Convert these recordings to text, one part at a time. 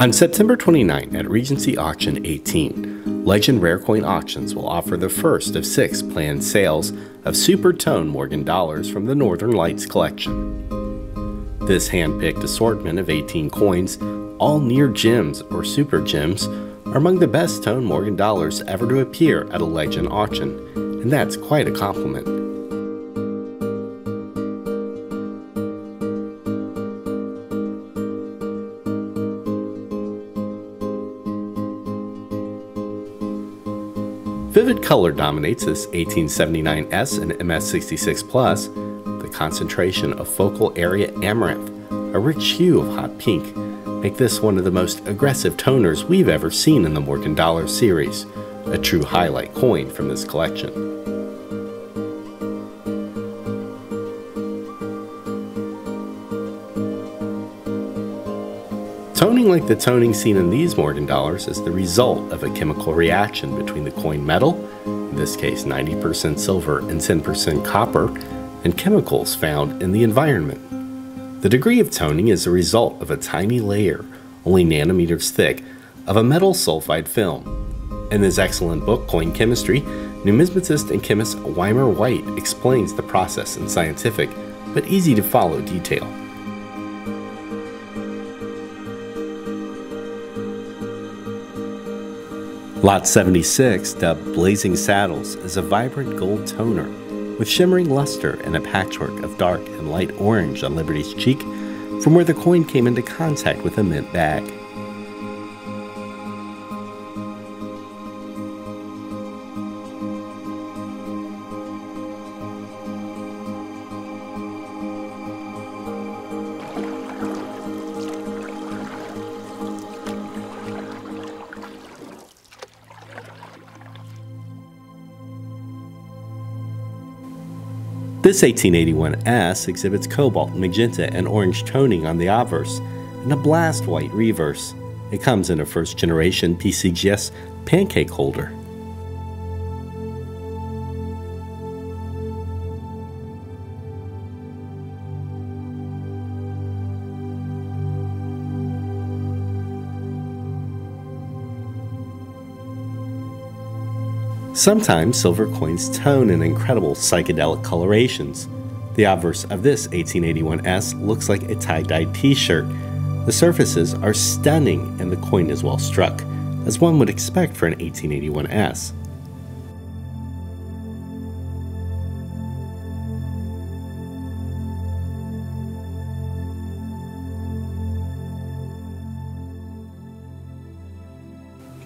On September 29 at Regency Auction 18, Legend Rare Coin Auctions will offer the first of 6 planned sales of Super Tone Morgan Dollars from the Northern Lights Collection. This hand-picked assortment of 18 coins, all near gems or super gems, are among the best Tone Morgan Dollars ever to appear at a Legend auction, and that's quite a compliment. Vivid color dominates this 1879S and MS66+. The concentration of focal area amaranth, a rich hue of hot pink, make this one of the most aggressive toners we've ever seen in the Morgan Dollar series, a true highlight coin from this collection. Toning like the toning seen in these Morgan Dollars is the result of a chemical reaction between the coin metal, in this case 90% silver and 10% copper, and chemicals found in the environment. The degree of toning is the result of a tiny layer, only nanometers thick, of a metal sulfide film. In his excellent book, Coin Chemistry, numismatist and chemist Weimer-White explains the process in scientific but easy to follow detail. Lot 76, dubbed Blazing Saddles, is a vibrant gold toner with shimmering luster and a patchwork of dark and light orange on Liberty's cheek from where the coin came into contact with a mint bag. This 1881S exhibits cobalt, magenta, and orange toning on the obverse and a blast white reverse. It comes in a first-generation PCGS pancake holder. Sometimes silver coins tone in incredible psychedelic colorations. The obverse of this 1881S looks like a tie-dye t-shirt. The surfaces are stunning and the coin is well struck, as one would expect for an 1881S.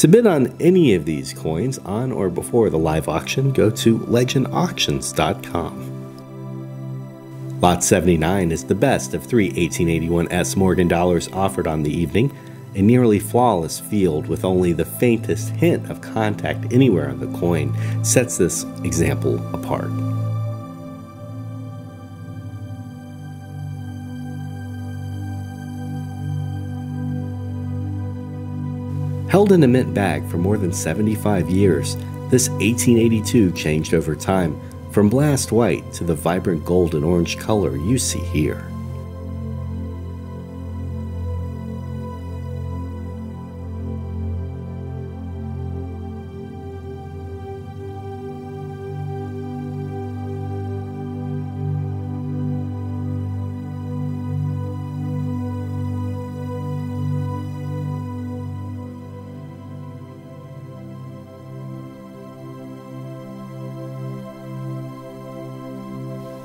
To bid on any of these coins on or before the live auction, go to legendauctions.com. Lot 79 is the best of 3 1881S Morgan Dollars offered on the evening, a nearly flawless field with only the faintest hint of contact anywhere on the coin sets this example apart. Held in a mint bag for more than 75 years, this 1882 changed over time from blast white to the vibrant gold and orange color you see here.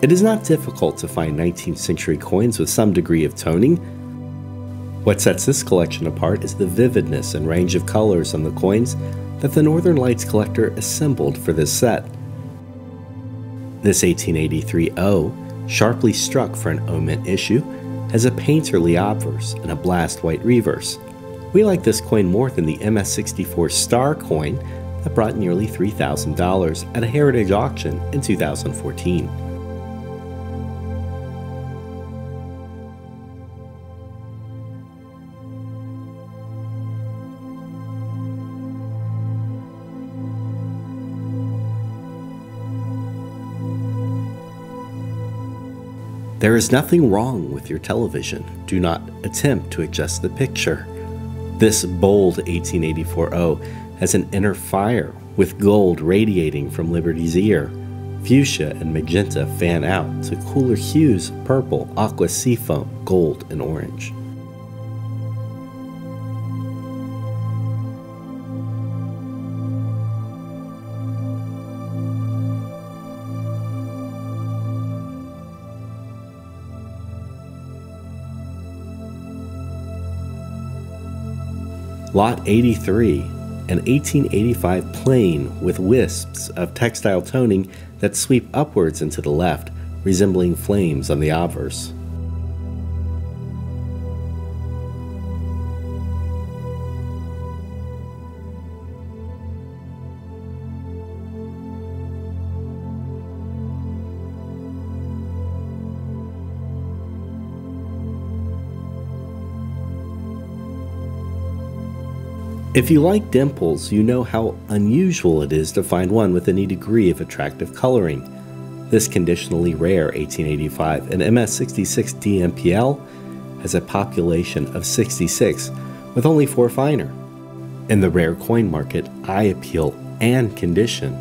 It is not difficult to find 19th century coins with some degree of toning. What sets this collection apart is the vividness and range of colors on the coins that the Northern Lights collector assembled for this set. This 1883 O, sharply struck for an O-mint issue, has a painterly obverse and a blast white reverse. We like this coin more than the MS64 Star coin that brought nearly $3,000 at a Heritage auction in 2014. There is nothing wrong with your television. Do not attempt to adjust the picture. This bold 1884-0 has an inner fire with gold radiating from Liberty's ear. Fuchsia and magenta fan out to cooler hues, purple, aqua seafoam, gold, and orange. Lot 83, an 1885 plane with wisps of textile toning that sweep upwards and to the left, resembling flames on the obverse. If you like dimples, you know how unusual it is to find one with any degree of attractive coloring. This conditionally rare 1885, an MS66 DMPL, has a population of 66 with only 4 finer. In the rare coin market, eye appeal and condition,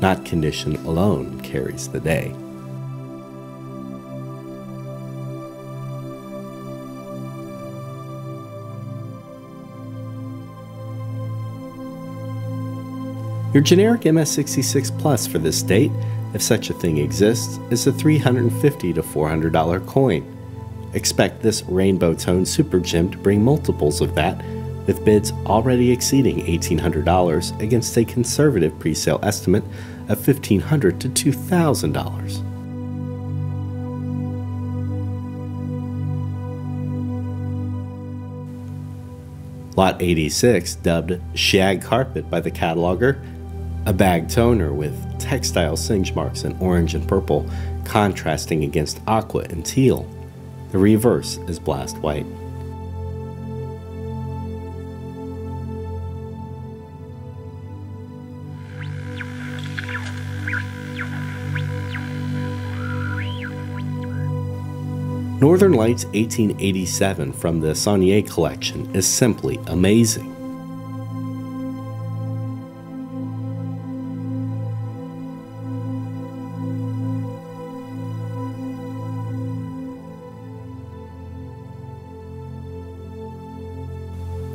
not condition alone, carries the day. Your generic MS66 Plus for this date, if such a thing exists, is a $350 to $400 coin. Expect this rainbow tone super gem to bring multiples of that, with bids already exceeding $1,800 against a conservative pre-sale estimate of $1,500 to $2,000. Lot 86, dubbed Shag Carpet by the cataloger, a bag toner with textile singe marks in orange and purple, contrasting against aqua and teal. The reverse is blast white. Northern Lights 1887 from the Saunier collection is simply amazing.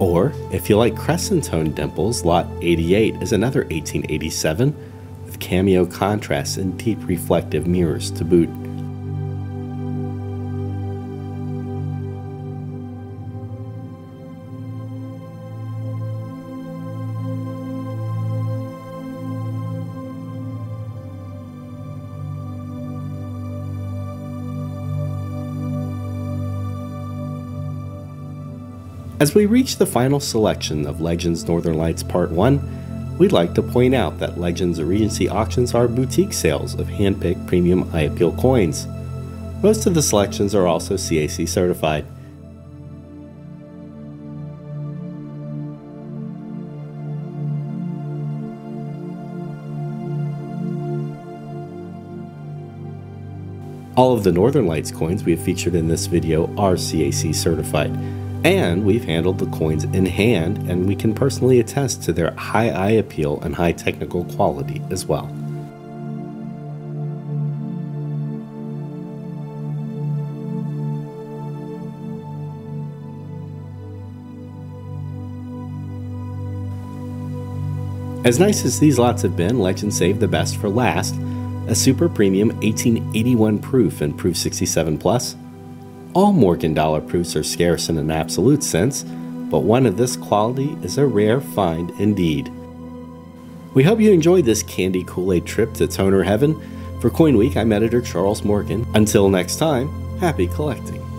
Or, if you like crescent-toned dimples, Lot 88 is another 1887 with cameo contrasts and deep reflective mirrors to boot. As we reach the final selection of Legends Northern Lights Part 1, we'd like to point out that Legends at Regency Auctions are boutique sales of hand-picked premium eye appeal coins. Most of the selections are also CAC certified. All of the Northern Lights coins we have featured in this video are CAC certified. And we've handled the coins in hand, and we can personally attest to their high eye appeal and high technical quality as well. As nice as these lots have been, Legend saved the best for last, a super premium 1881 proof and proof 67 plus. All Morgan Dollar proofs are scarce in an absolute sense, but one of this quality is a rare find indeed. We hope you enjoyed this candy Kool-Aid trip to Toner Heaven. For CoinWeek, I'm editor Charles Morgan. Until next time, happy collecting.